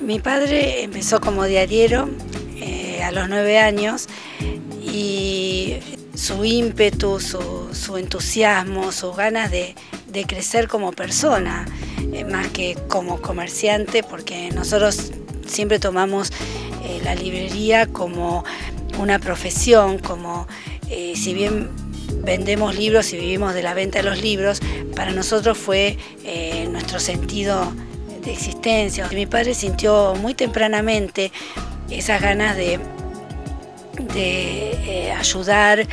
Mi padre empezó como diariero a los 9 años y su ímpetu, su entusiasmo, sus ganas de crecer como persona, más que como comerciante, porque nosotros siempre tomamos la librería como una profesión, como si bien vendemos libros y vivimos de la venta de los libros, para nosotros fue nuestro sentido de existencia. Mi padre sintió muy tempranamente esas ganas de ayudar,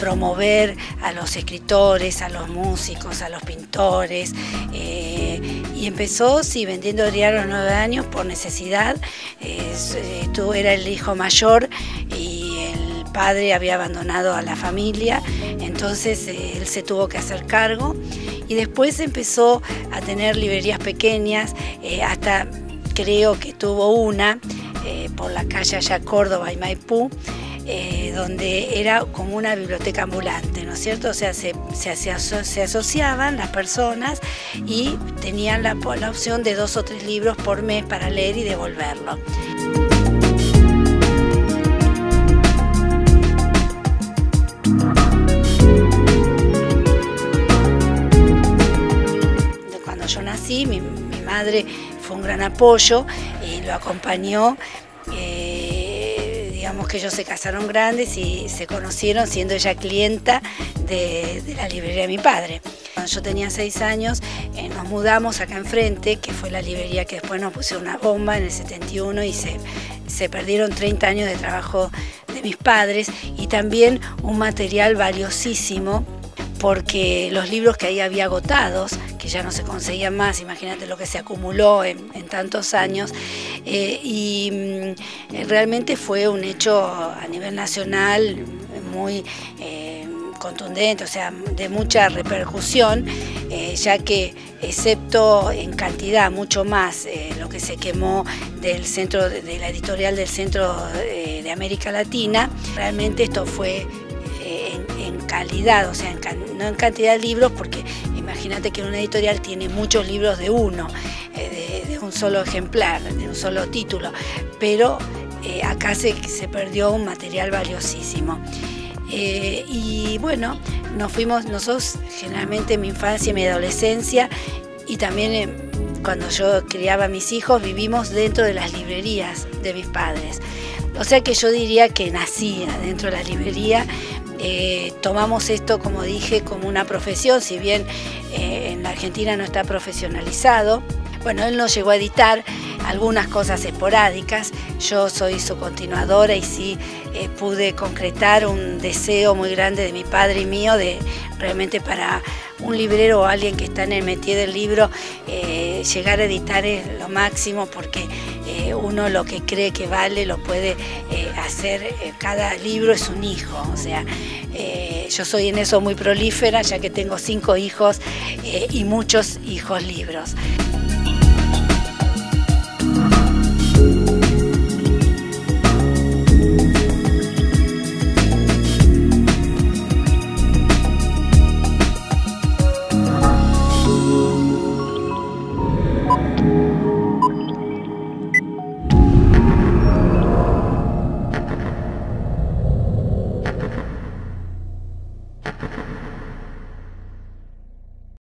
promover a los escritores, a los músicos, a los pintores, y empezó vendiendo diario a los 9 años por necesidad. Era el hijo mayor y el padre había abandonado a la familia, entonces él se tuvo que hacer cargo y después empezó a tener librerías pequeñas, hasta creo que tuvo una por la calle allá Córdoba y Maipú, donde era como una biblioteca ambulante, ¿no es cierto? O sea, se asociaban las personas y tenían la opción de 2 o 3 libros por mes para leer y devolverlo. Cuando yo nací, mi madre fue un gran apoyo y lo acompañó. Digamos que ellos se casaron grandes y se conocieron siendo ella clienta de la librería de mi padre. Cuando yo tenía 6 años nos mudamos acá enfrente, que fue la librería que después nos pusieron una bomba en el 71 y se perdieron 30 años de trabajo de mis padres y también un material valiosísimo, porque los libros que ahí había agotados, que ya no se conseguían más, imagínate lo que se acumuló en tantos años, y realmente fue un hecho a nivel nacional muy contundente, o sea, de mucha repercusión, ya que excepto en cantidad, mucho más lo que se quemó del centro, de la editorial del Centro de América Latina, realmente esto fue en calidad, o sea, no en cantidad de libros, porque imagínate que una editorial tiene muchos libros de uno, de un solo ejemplar, de un solo título, pero acá se perdió un material valiosísimo. Y bueno, nos fuimos nosotros generalmente en mi infancia y mi adolescencia, y también cuando yo criaba a mis hijos, vivimos dentro de las librerías de mis padres. O sea que yo diría que nací dentro de la librería. Tomamos esto, como dije, como una profesión, si bien en la Argentina no está profesionalizado. Bueno, él nos llegó a editar algunas cosas esporádicas. Yo soy su continuadora y sí pude concretar un deseo muy grande de mi padre y mío de realmente, para un librero o alguien que está en el métier del libro, llegar a editar es lo máximo, porque uno lo que cree que vale lo puede hacer. Cada libro es un hijo, o sea, yo soy en eso muy prolífera, ya que tengo 5 hijos y muchos hijos libros.